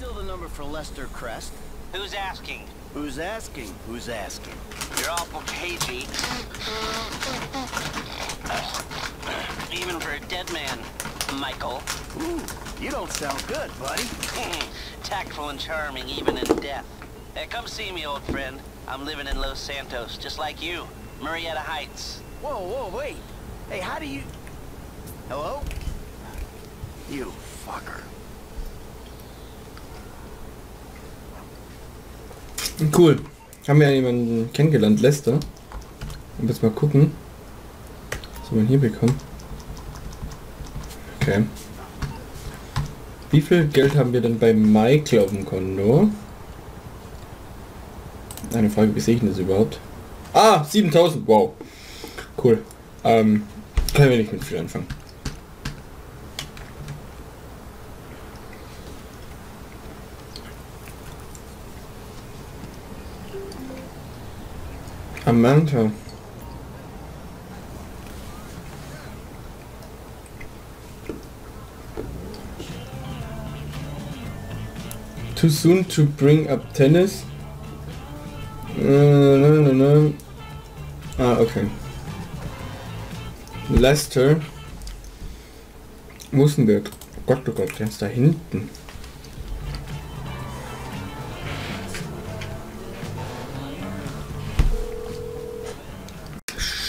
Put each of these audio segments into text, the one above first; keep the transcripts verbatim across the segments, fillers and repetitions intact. still the number for Lester Crest? Who's asking? Who's asking? Who's asking? You're awful cagey. uh, even for a dead man, Michael. Ooh, you don't sound good, buddy. Tactful and charming, even in death. Hey, come see me, old friend. I'm living in Los Santos, just like you. Marietta Heights. Whoa, whoa, wait. Hey, how do you... Hello? You fucker. Cool. Haben wir ja jemanden kennengelernt, Lester. Und jetzt mal gucken, was wir hier bekommen. Okay. Wie viel Geld haben wir denn bei Michael auf dem Konto? Eine Frage, wie sehe ich das überhaupt? Ah, siebentausend, wow. Cool. Ähm, können wir nicht mit viel anfangen. Amanda. Too soon to bring up tennis? Uh, no, no, no. Ah, okay. Lester. Musenberg. Gott, oh Gott, der ist da hinten.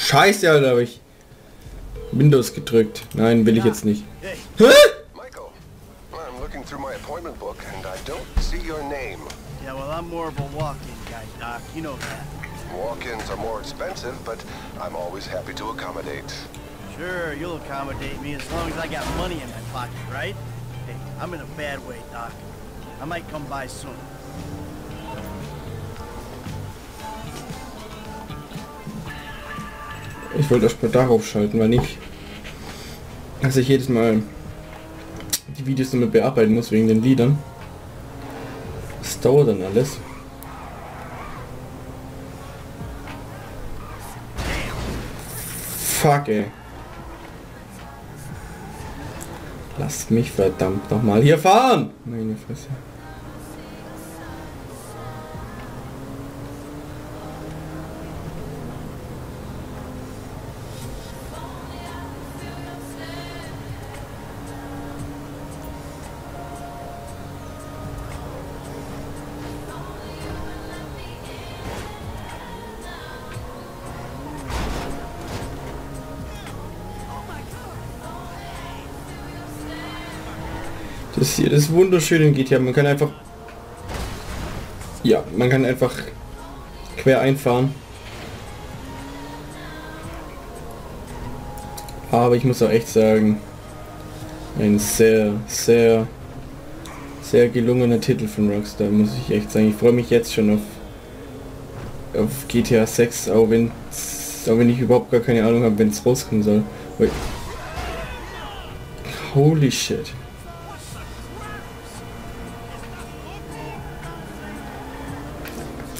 Scheiße, Alter, habe ich Windows gedrückt. Nein, will ich jetzt nicht. Hey. Hä? Michael, I'm looking through my appointment book and I don't see your name. Yeah, well, I'm more of a walk-in guy, Doc. You know that. Walk-ins are more expensive, but I'm always happy to accommodate. Sure, you'll accommodate me as long as I got money in my pocket, right? Hey, I'm in a bad way, Doc. I might come by soon. Ich wollte erst mal darauf schalten, weil nicht, dass ich jedes Mal die Videos nochmal bearbeiten muss wegen den Liedern. Das dauert dann alles. Fuck, ey. Lasst mich verdammt nochmal hier fahren! Meine Fresse. Das hier, das wunderschöne in G T A, man kann einfach, ja, man kann einfach quer einfahren. Aber ich muss auch echt sagen, ein sehr, sehr, sehr gelungener Titel von Rockstar, muss ich echt sagen. Ich freue mich jetzt schon auf, auf G T A sechs, auch wenn, auch wenn ich überhaupt gar keine Ahnung habe, wenn es rauskommen soll. Holy shit.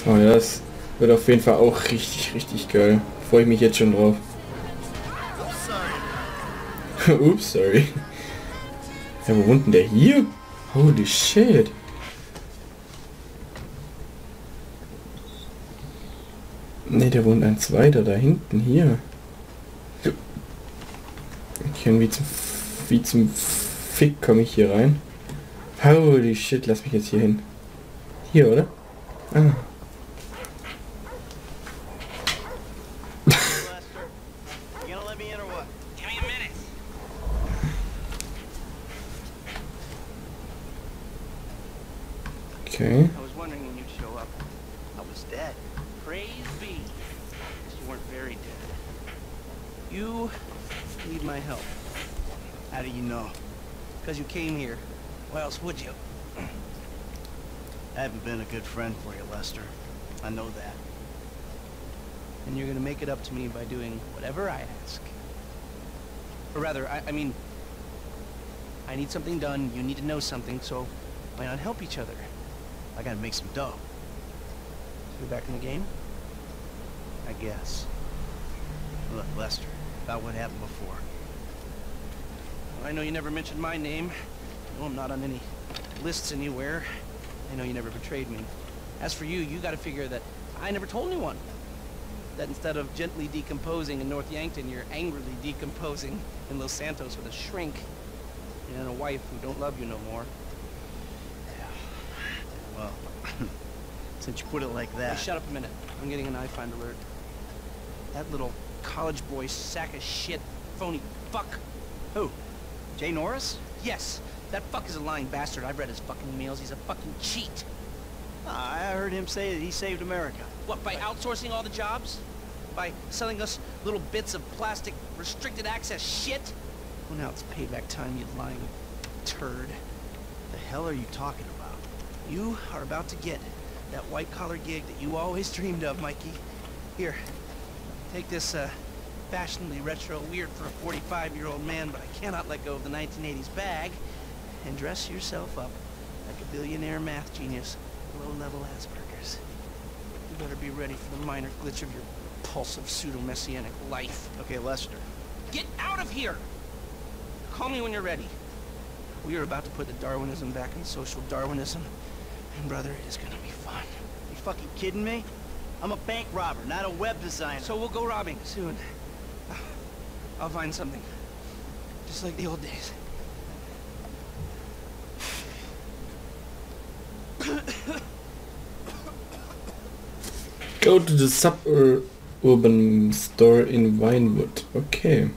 Oh ja, das wird auf jeden Fall auch richtig, richtig geil. Freue ich mich jetzt schon drauf. Ups, sorry. Ja, wo wohnt denn der hier? Holy shit. Ne, der wohnt ein zweiter da hinten, hier. Okay, wie zum, wie zum Fick komme ich hier rein? Holy shit, lass mich jetzt hier hin. Hier, oder? Ah. Okay. I was wondering when you'd show up. I was dead. Praise be. You weren't very dead. You need my help. How do you know? Because you came here. Why else would you? I haven't been a good friend for you, Lester. I know that. And you're gonna make it up to me by doing whatever I ask. Or rather, I, I mean, I need something done, you need to know something, so why not help each other? I gotta make some dough. So you're back in the game? I guess. Look, Lester, about what happened before. Well, I know you never mentioned my name. No, I'm not on any lists anywhere. I know you never betrayed me. As for you, you gotta figure that I never told anyone. That instead of gently decomposing in North Yankton, you're angrily decomposing in Los Santos with a shrink and a wife who don't love you no more. Well, since you put it like that... Hey, shut up a minute. I'm getting an iFind alert. That little college boy sack of shit, phony fuck. Who? Jay Norris? Yes. That fuck is a lying bastard. I've read his fucking emails. He's a fucking cheat. Ah, I heard him say that he saved America. What, by outsourcing all the jobs? By selling us little bits of plastic restricted access shit? Well, now it's payback time, you lying turd. The hell are you talking about? You are about to get that white-collar gig that you always dreamed of, Mikey. Here, take this uh, fashionably retro weird for a forty-five-year-old man, but I cannot let go of the nineteen eighties bag, and dress yourself up like a billionaire math genius, low-level Asperger's. You better be ready for the minor glitch of your repulsive pseudo-messianic life. Okay, Lester. Get out of here! Call me when you're ready. We are about to put the Darwinism back in social Darwinism. And brother, it is gonna be fun. You fucking kidding me? I'm a bank robber, not a web designer. So we'll go robbing soon. I'll find something. Just like the old days. Go to the suburban store in Vinewood. Okay.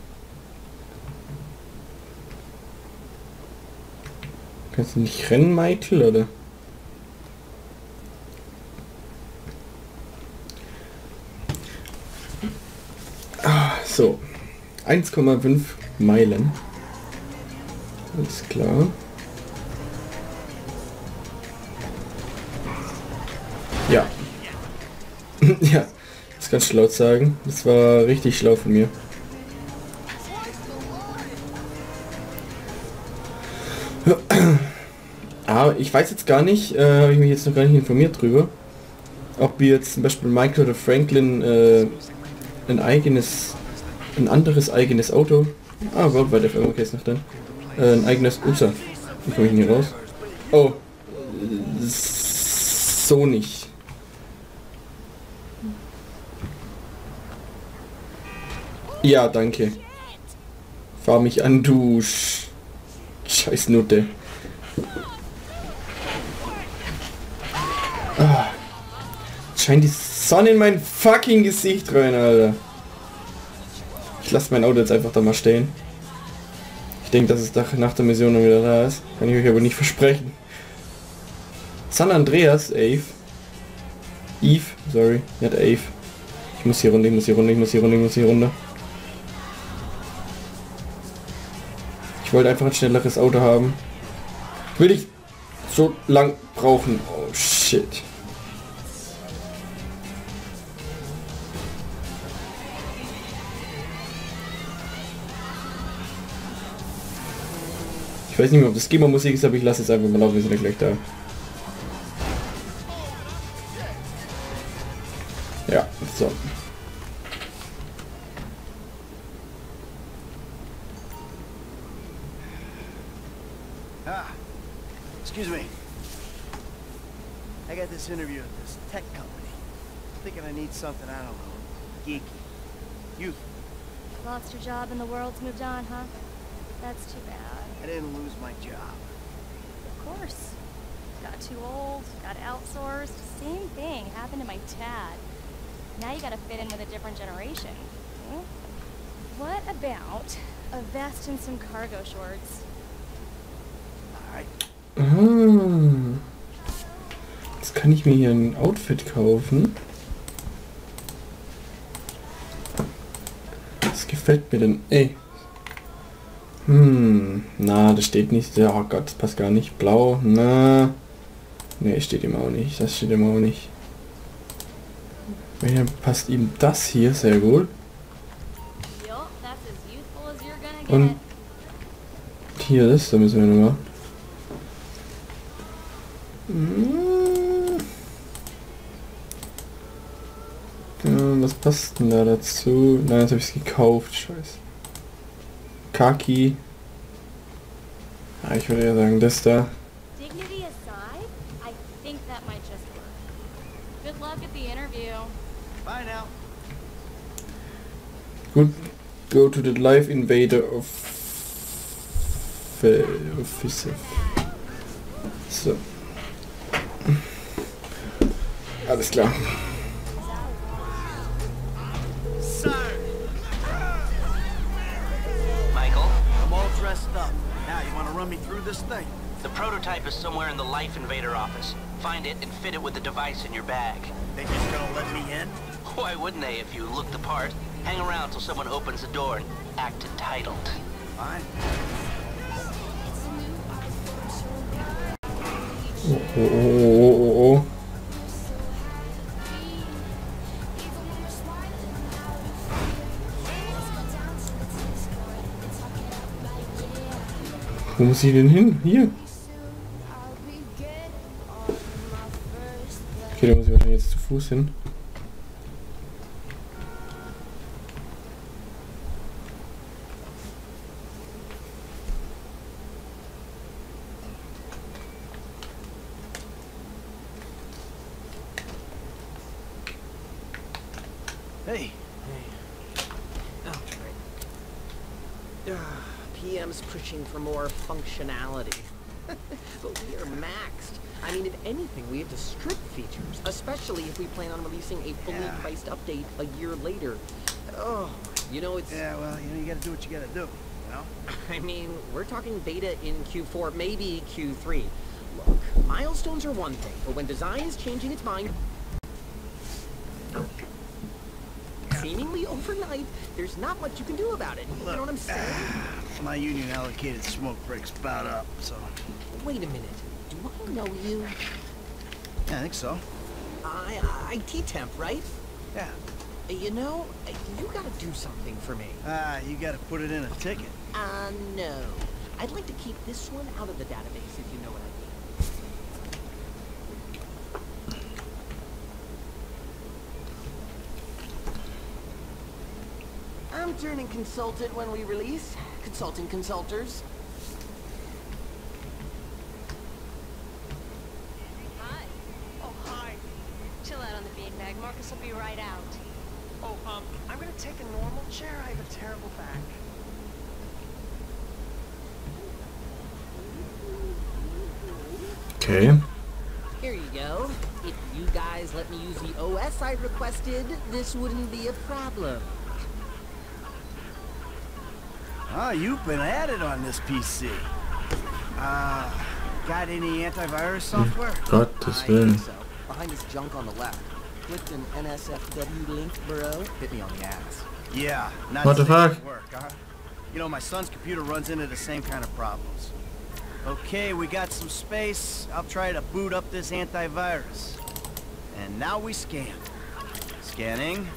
Kannst du nicht rennen, Michael, oder? So, eins Komma fünf Meilen. Alles klar. Ja. Ja, das kann ich laut sagen. Das war richtig schlau von mir. Ah, ich weiß jetzt gar nicht, äh, habe ich mich jetzt noch gar nicht informiert drüber, ob wir jetzt zum Beispiel Michael oder Franklin äh, ein eigenes ein anderes eigenes Auto. Ah, Worldwide F M, okay, ist noch drin. Äh, ein eigenes... Ups, wie komme ich denn hier raus? Oh. So nicht. Ja, danke. Fahr mich an, du... Sch Scheiß Nutte. Ah. Scheint die Sonne in mein fucking Gesicht rein, Alter. Ich lasse mein Auto jetzt einfach da mal stehen. Ich denke, dass es nach der Mission dann wieder da ist. Kann ich euch aber nicht versprechen. San Andreas, Eve. Eve, sorry, nicht Eve. Ich muss hier runter, ich muss hier runter, ich muss hier runter, ich muss hier runter. Ich wollte einfach ein schnelleres Auto haben. Will ich so lang brauchen. Oh shit. Ich weiß nicht mehr, ob das GEMA-Musik ist, aber ich lasse es einfach mal laufen, wir sind ja gleich da. Ja, so. Ah, excuse me. I got this interview with this tech company. I'm thinking I need something, I don't know, geeky. You. Lost your job and the world's moved on, huh? That's too bad. I didn't lose my job. Of course. Got too old, got outsourced. Same thing happened to my dad. Now you gotta fit in with a different generation. Hmm? What about a vest and some cargo shorts? Alright. Ah. Jetzt kann ich mir hier ein Outfit kaufen. Das gefällt mir denn, ey. Hm, na, das steht nicht. Ja, oh Gott, das passt gar nicht. Blau, na. Ne, steht ihm auch nicht. Das steht ihm auch nicht. Hier passt ihm das hier sehr gut. Und hier ist, da müssen wir nochmal. Ja, was passt denn da dazu? Nein, jetzt habe ich es gekauft. Scheiße. Khaki. Ah, ich würde ja sagen, das da. Dignity Good luck at the interview. Bye now. Good. Go to the Life Invader of officer. So. Alles klar. So. Michael, I'm all dressed up. Now you want to run me through this thing? The prototype is somewhere in the Life Invader office. Find it and fit it with the device in your bag. They just gonna let me in? Why wouldn't they if you look the part? Hang around till someone opens the door and act entitled. Fine. Oh, oh, oh, oh, oh. Wo muss ich denn hin? Hier? Okay, da muss ich wahrscheinlich jetzt zu Fuß hin. Hey! Hey. Oh, great. P M's pushing for more functionality. But we are maxed. I mean, if anything, we have to strip features, especially if we plan on releasing a fully yeah. priced update a year later. Oh, you know, it's... Yeah, well, you know, you gotta do what you gotta do, you know? I mean, we're talking beta in Q four, maybe Q three. Look, milestones are one thing, but when design is changing its mind... Seemingly overnight, there's not much you can do about it. Look, you know what I'm saying? Uh, my union allocated smoke breaks about up, so... Wait a minute. Do I know you? Yeah, I think so. I... I T temp, right? Yeah. You know, you gotta do something for me. Ah, uh, you gotta put it in a ticket. Uh, no. I'd like to keep this one out of the database, if you know what I mean. I'm turning consultant when we release. Consulting consulters. Hi. Oh, hi. Chill out on the beanbag. Marcus will be right out. Oh, um, I'm gonna take a normal chair. I have a terrible back. Okay. Here you go. If you guys let me use the O S I requested, this wouldn't be a problem. Oh, you've been added on this P C. Uh, got any antivirus software? Got this one. So. Behind this junk on the left. Clicked an N S F W link, bro. Hit me on the ass. Yeah. Not what the fuck? Work, huh? You know, my son's computer runs into the same kind of problems. Okay, we got some space. I'll try to boot up this antivirus. And now we scan. Scanning.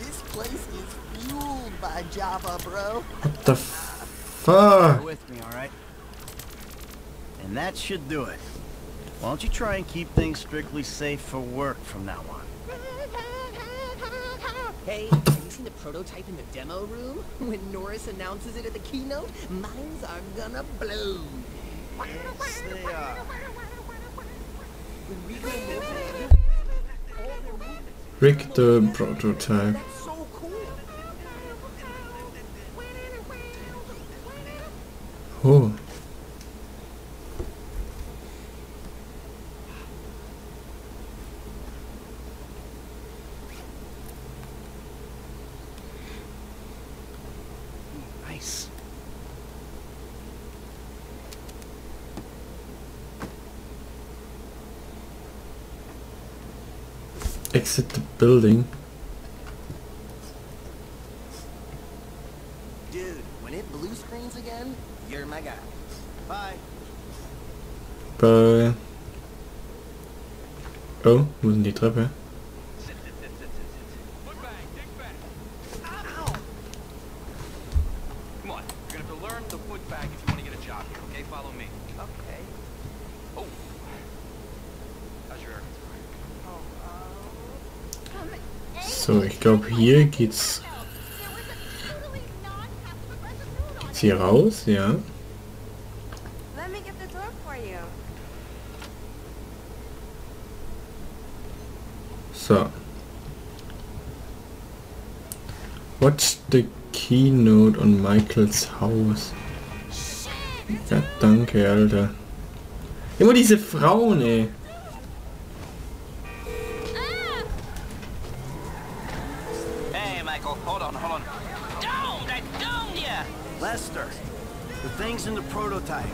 This place is fueled by Java, bro. What the fuck? With me, all right? And that should do it. Why don't you try and keep things strictly safe for work from now on? Hey, have you seen the prototype in the demo room? When Norris announces it at the keynote, minds are gonna blow. Yes, they are. When we go move, all their movement. Rick the prototype. Oh. Nice. Exit the building. Bye. Oh, wo sind die Treppe? So, ich glaube hier geht's... Geht's hier raus, ja. So what's the keynote on Michaels Haus? Ja, danke, Alter. Immer diese Frauen, ey. Hey, Michael, hold on, hold on. Don't, I don't, yeah. Lester, the thing's in the prototype.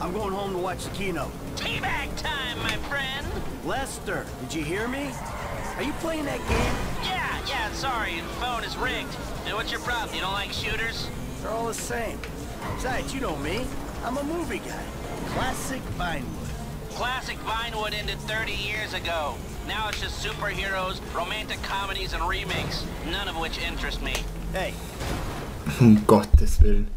I'm going home to watch the keynote. Teabag time, my friend. Lester, did you hear me? Are you playing that game? Yeah, yeah, sorry, the phone is rigged. Now, what's your problem? You don't like shooters? They're all the same. Besides, you know me. I'm a movie guy. Classic Vinewood. Classic Vinewood ended thirty years ago. Now it's just superheroes, romantic comedies, and remakes. None of which interest me. Hey. Um Gottes Willen.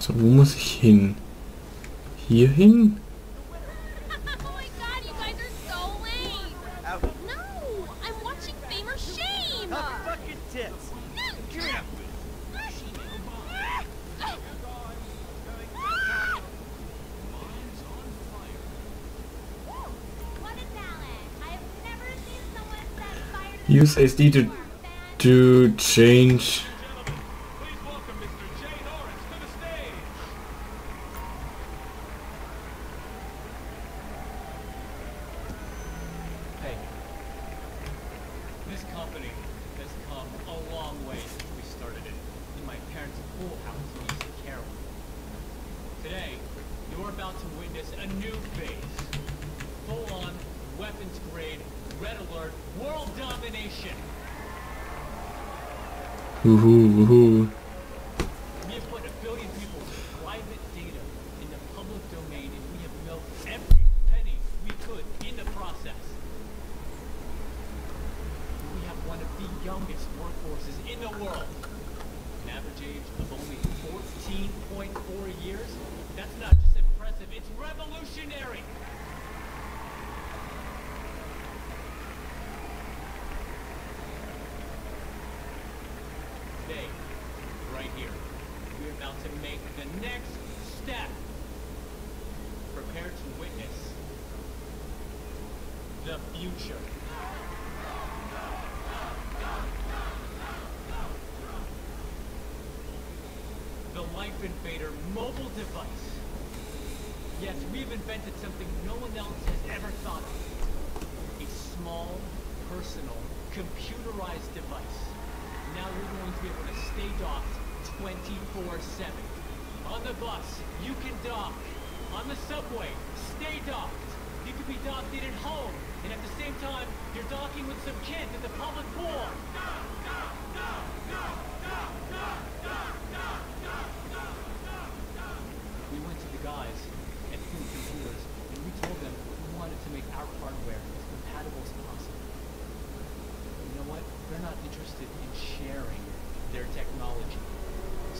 So, wo muss ich hin? Hier hin? Use S D to to change. Please welcome Mister Jay Norris to the stage. Hey, this company has come a long way since we started it in my parents' pool house in East Carroll. Today, you're about to witness a new phase, full-on weapons-grade. Red alert, world domination. Woohoo, woohoo. We have put a billion people's private data in the public domain, and we have milked every penny we could in the process. We have one of the youngest workforces in the world. An average age of only fourteen point four years. That's not just impressive, it's revolutionary. To make the next step, prepare to witness the future. The Life Invader mobile device. Yes, we've invented something no one else has ever thought of. A small, personal, computerized device. Now we're going to be able to stay docked twenty-four seven. On the bus, you can dock. On the subway, stay docked. You can be docked in at home, and at the same time, you're docking with some kids at the public pool. No, no, no, no, no, no, no, no, no, no, no, no. We went to the guys at Food Computers, and we told them we wanted to make our hardware as compatible as possible. You know what? They're not interested in sharing their technology.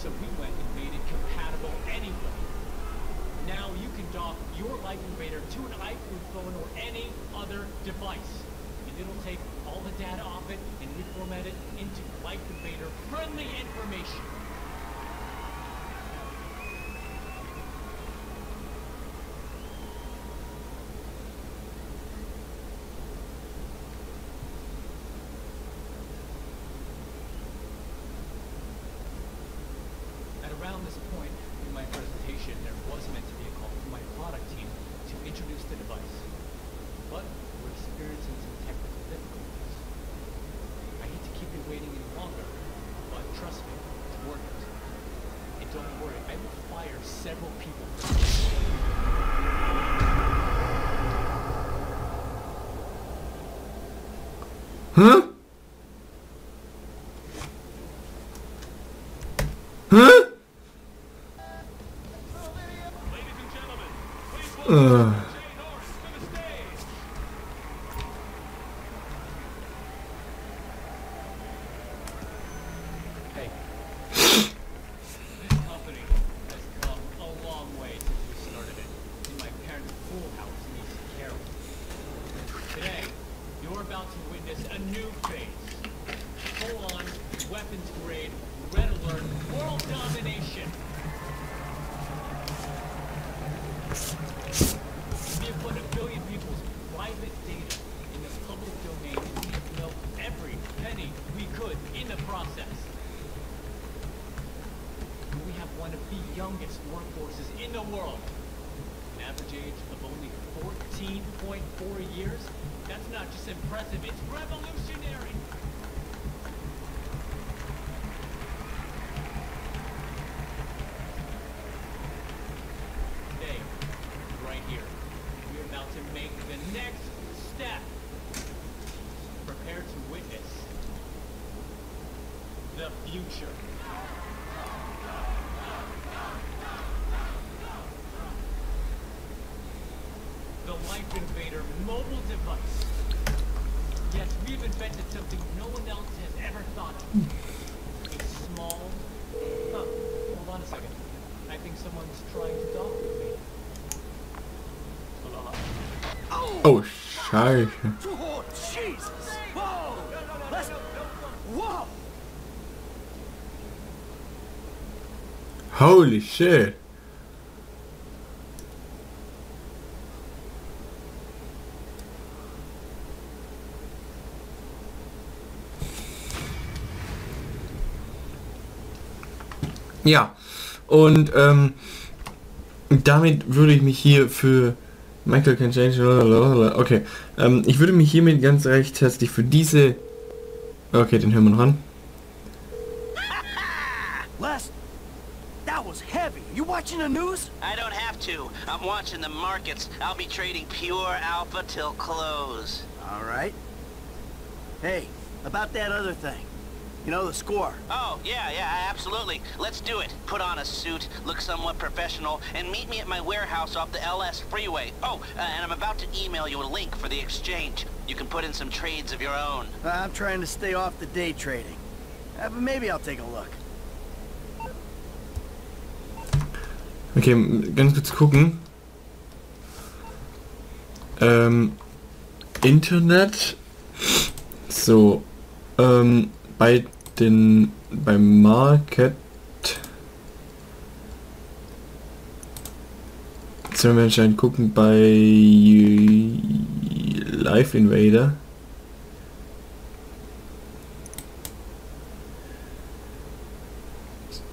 So we went and made it compatible anyway. Now you can dock your Life Invader to an iPhone phone or any other device. And it'll take all the data off it and reformat it into Life Invader friendly information. Around this point in my presentation, there was meant to be a call from my product team to introduce the device, but we're experiencing some technical difficulties. I hate to keep you waiting any longer, but trust me, it's worth it. And don't worry, I will fire several people. Huh? Uh. Hey, this company has come a long way since we started it in my parents' pool house in East Carroll. Today, you're about to witness a new phase, full-on, weapons-grade, red alert, world domination. Life Invader mobile device. Yes, we've invented something no one else has ever thought of. A small... Huh, hold on a second. I think someone's trying to talk with me. Hello? Oh, oh Scheiße. Oh, Jesus. Whoa. No, no, no, Let's... no, no, no. Whoa. Holy shit. Ja, und ähm, damit würde ich mich hier für Michael can change, lalalala. Okay, ähm, ich würde mich hiermit ganz recht herzlich für diese... Okay, den hören wir noch an. Lester, that was heavy. You watching the news? I don't have to. I'm watching the markets. I'll be trading pure alpha till close. All right. Hey, about that other thing. You know the score. Oh, yeah, yeah, absolutely. Let's do it. Put on a suit, look somewhat professional, and meet me at my warehouse off the L S Freeway. Oh, uh, and I'm about to email you a link for the exchange. You can put in some trades of your own. Uh, I'm trying to stay off the day trading. Uh, but maybe I'll take a look. Okay, ganz kurz gucken. Ähm, Internet. So, ähm, bei... Den, beim Market jetzt werden wir anscheinend gucken bei Life Invader.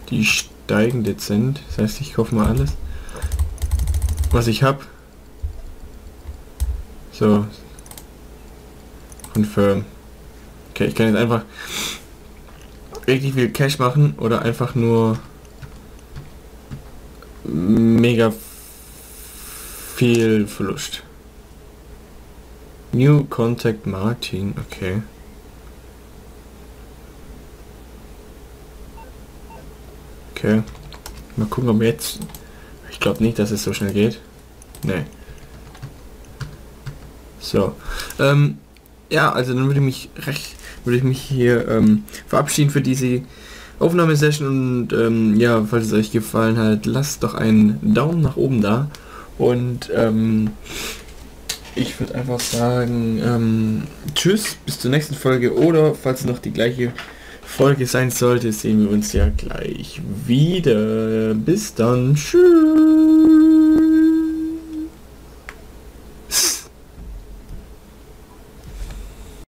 Die steigen dezent, das heißt ich kaufe mal alles was ich habe. So, confirm. Okay, ich kann jetzt einfach richtig viel Cash machen oder einfach nur mega viel Verlust. New Contact Martin, okay. Okay. Mal gucken, ob jetzt... Ich glaube nicht, dass es so schnell geht. Nee. So. Ähm, ja, also dann würde ich mich recht... würde ich mich hier ähm, verabschieden für diese Aufnahmesession und ähm, ja, falls es euch gefallen hat, lasst doch einen Daumen nach oben da und ähm, ich würde einfach sagen, ähm, tschüss, bis zur nächsten Folge oder falls es noch die gleiche Folge sein sollte, sehen wir uns ja gleich wieder. Bis dann, tschüss!